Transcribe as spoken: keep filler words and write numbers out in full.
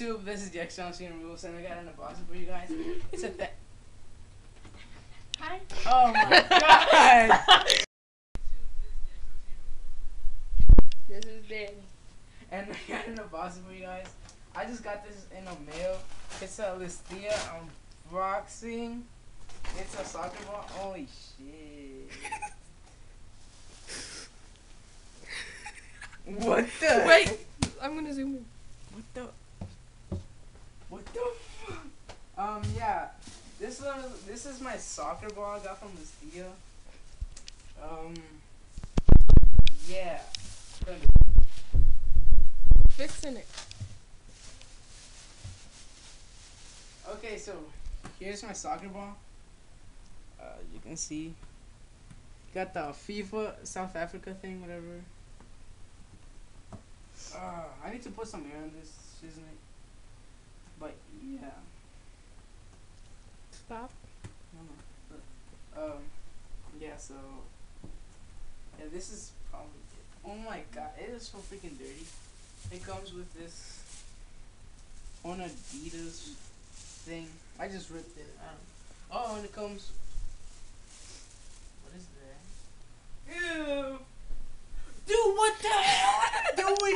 YouTube, this is the X L Scene Rules, and I got an unboxing for you guys. It's a thing. Hi. Oh my god! This is big. And I got an unboxing for you guys. I just got this in the mail. It's a Listia unboxing. It's a soccer ball. Holy shit. What the? Wait! I'm gonna zoom in. What the? What the fuck? Um, yeah. This one, this is my soccer ball I got from Listia. Um, yeah. Fixing it. Okay, so here's my soccer ball. Uh, you can see. Got the FIFA South Africa thing, whatever. Uh, I need to put some air in this, isn't it? But yeah. Stop. No, no. But, um. Yeah. So. Yeah, this is probably. Oh my god, it is so freaking dirty. It comes with this. On Adidas thing. I just ripped it. I don't know. Oh, and it comes. What is that? Ew. Dude, what the hell? Dude, we